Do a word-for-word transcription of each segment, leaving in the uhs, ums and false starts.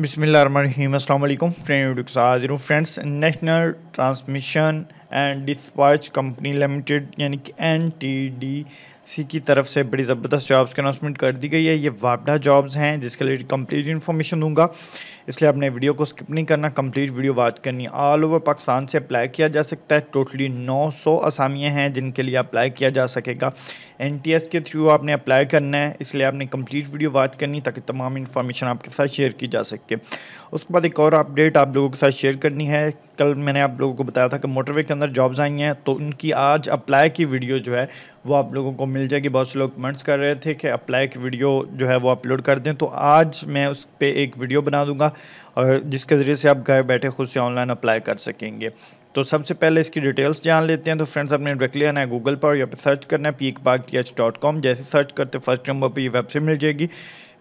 बिस्मिल्लाहिर्रहमानिर्रहीम अस्सलाम वालेकुम फ्रेंड्स, हाजिर हूँ friends national transmission and dispatch company limited यानी कि एन टी डी सी की तरफ से बड़ी ज़बरदस्त जॉब्स की अनाउंसमेंट कर दी गई है। ये वापडा जॉब्स हैं जिसके लिए कंप्लीट इन्फॉर्मेशन दूंगा, इसलिए आपने वीडियो को स्किप नहीं करना, कंप्लीट वीडियो वाच करनी। ऑल ओवर पाकिस्तान से अप्लाई किया जा सकता है। टोटली नौ सौ असामियाँ हैं जिनके लिए अप्लाई किया जा सकेगा। एन टी एस के थ्रू आपने अप्लाई करना है, इसलिए आपने कंप्लीट वीडियो वाच करनी ताकि तमाम इन्फॉर्मेशन आपके साथ शेयर की जा सके। उसके बाद एक और अपडेट आप लोगों के साथ शेयर करनी है। कल मैंने आप लोगों को बताया था कि मोटरवे के अंदर जॉब्स आई हैं, तो उनकी आज अप्लाई की वीडियो जो है वो आप लोगों को मिल जाएगी। बहुत से लोग कमेंट्स कर रहे थे कि अप्लाई की वीडियो जो है वो अपलोड कर दें, तो आज मैं उस पर एक वीडियो बना दूंगा और जिसके ज़रिए से आप घर बैठे खुद से ऑनलाइन अप्लाई कर सकेंगे। तो सबसे पहले इसकी डिटेल्स जान लेते हैं। तो फ्रेंड्स, आपने डायरेक्टली आना है गूगल पर, या पर सर्च करना है पी ए के बाग टी एच डॉट कॉम। जैसे सर्च करते फर्स्ट नंबर पर ये वेबसाइट मिल जाएगी,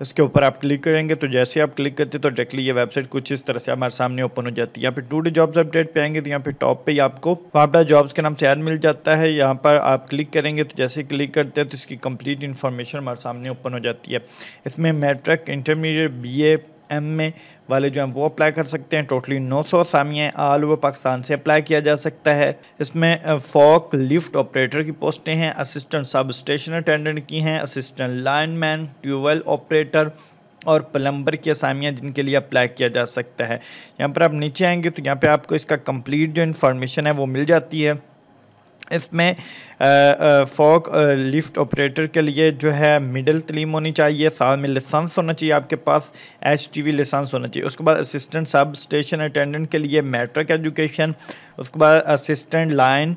इसके ऊपर आप क्लिक करेंगे। तो जैसे आप क्लिक करते तो डायरेक्टली ये वेबसाइट कुछ इस तरह से हमारे सामने ओपन हो जाती है। यहाँ पे टू डे जॉब्स अपडेट पे आएंगे तो यहाँ पे टॉप पे ही आपको वापडा जॉब्स के नाम से ऐड मिल जाता है। यहाँ पर आप क्लिक करेंगे तो जैसे क्लिक करते हैं तो इसकी कंप्लीट इन्फॉर्मेशन हमारे सामने ओपन हो जाती है। इसमें matric, intermediate, B A, M A वाले जो हैं वो अप्लाई कर सकते हैं। टोटली नौ सौ असामियाँ ऑल ओवर पाकिस्तान से अप्लाई किया जा सकता है। इसमें फोक लिफ्ट ऑपरेटर की पोस्टें हैं, असिस्टेंट सब स्टेशन अटेंडेंट की हैं, असिस्टेंट लाइनमैन, ट्यूबवेल ऑपरेटर और प्लम्बर की असामियाँ जिनके लिए अप्लाई किया जा सकता है। यहाँ पर आप नीचे आएंगे तो यहाँ पर आपको इसका कंप्लीट जो इन्फॉर्मेशन है वो मिल जाती है। इसमें फोक लिफ्ट ऑपरेटर के लिए जो है मिडिल तलीम होनी चाहिए, साथ में लाइसेंस होना चाहिए, आपके पास एच टी वी लाइसेंस होना चाहिए। उसके बाद असिस्टेंट सब स्टेशन अटेंडेंट के लिए मैट्रिक एजुकेशन, उसके बाद असिस्टेंट लाइन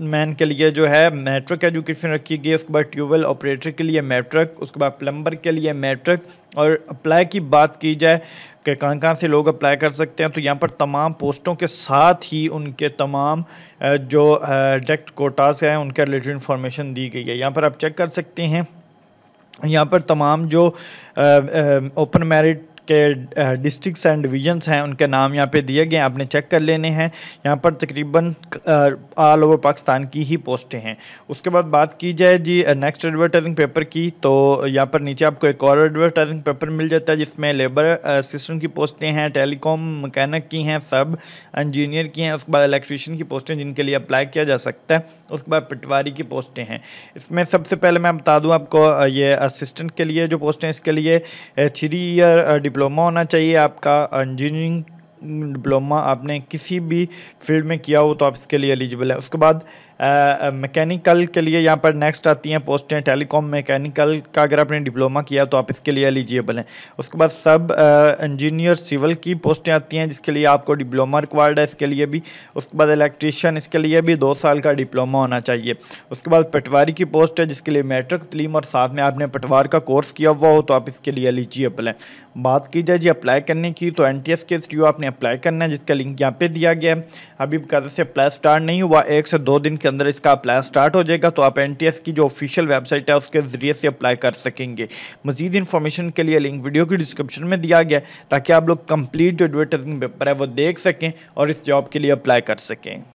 मैन के लिए जो है मैट्रिक एजुकेशन रखी गई, उसके बाद ट्यूबवेल ऑपरेटर के लिए मैट्रिक, उसके बाद प्लम्बर के लिए मैट्रिक। और अप्लाई की बात की जाए कि कहाँ कहाँ से लोग अप्लाई कर सकते हैं, तो यहाँ पर तमाम पोस्टों के साथ ही उनके तमाम जो डायरेक्ट कोटास हैं उनके रिलेटेड इन्फॉर्मेशन दी गई है। यहाँ पर आप चेक कर सकते हैं, यहाँ पर तमाम जो ओपन मेरिट के डिस्ट्रिक्ट्स एंड डिवीजन्स हैं उनके नाम यहाँ पे दिए गए हैं, आपने चेक कर लेने हैं। यहाँ पर तकरीबन ऑल ओवर पाकिस्तान की ही पोस्टें हैं। उसके बाद बात की जाए जी नेक्स्ट एडवर्टाइजिंग पेपर की, तो यहाँ पर नीचे आपको एक और एडवर्टाइजिंग पेपर मिल जाता है जिसमें लेबर असिस्टेंट की पोस्टें हैं, टेलीकॉम मकैनिक की हैं, सब इंजीनियर की हैं, उसके बाद इलेक्ट्रीशियन की पोस्टें जिनके लिए अप्लाई किया जा सकता है, उसके बाद पटवारी की पोस्टें हैं। इसमें सबसे पहले मैं बता दूँ आपको, ये असिस्टेंट के लिए जो पोस्टें इसके लिए थ्री ईयर डिप्लोमा होना चाहिए, आपका इंजीनियरिंग डिप्लोमा आपने किसी भी फील्ड में किया हो तो आप इसके लिए एलिजिबल है। उसके बाद मैकेनिकल के लिए यहाँ पर नेक्स्ट आती हैं पोस्टें, टेलीकॉम मैकेनिकल का अगर आपने डिप्लोमा किया तो आप इसके लिए एलिजिबल हैं। उसके बाद सब इंजीनियर सिविल की पोस्टें आती हैं जिसके लिए आपको डिप्लोमा रिक्वायर्ड है, इसके लिए भी। उसके बाद इलेक्ट्रीशियन, इसके लिए भी दो साल का डिप्लोमा होना चाहिए। उसके बाद पटवारी की पोस्ट है जिसके लिए मैट्रिक तलीम और साथ में आपने पटवार का कोर्स किया हुआ हो तो आप इसके लिए एलिजिबल हैं। बात की जाए जी अप्लाई करने की, तो एन टी एस के थ्रू आपने अप्लाई करना है जिसका लिंक यहाँ पे दिया गया है। अभी बकायदा से अप्लाई स्टार्ट नहीं हुआ, एक से दो दिन के अंदर इसका अप्लाई स्टार्ट हो जाएगा, तो आप एन टी एस की जो ऑफिशियल वेबसाइट है उसके जरिए से अप्लाई कर सकेंगे। मजीद इन्फॉर्मेशन के लिए लिंक वीडियो की डिस्क्रिप्शन में दिया गया है ताकि आप लोग कंप्लीट जो एडवर्टाइजिंग पेपर है वो देख सकें और इस जॉब के लिए अप्लाई कर सकें।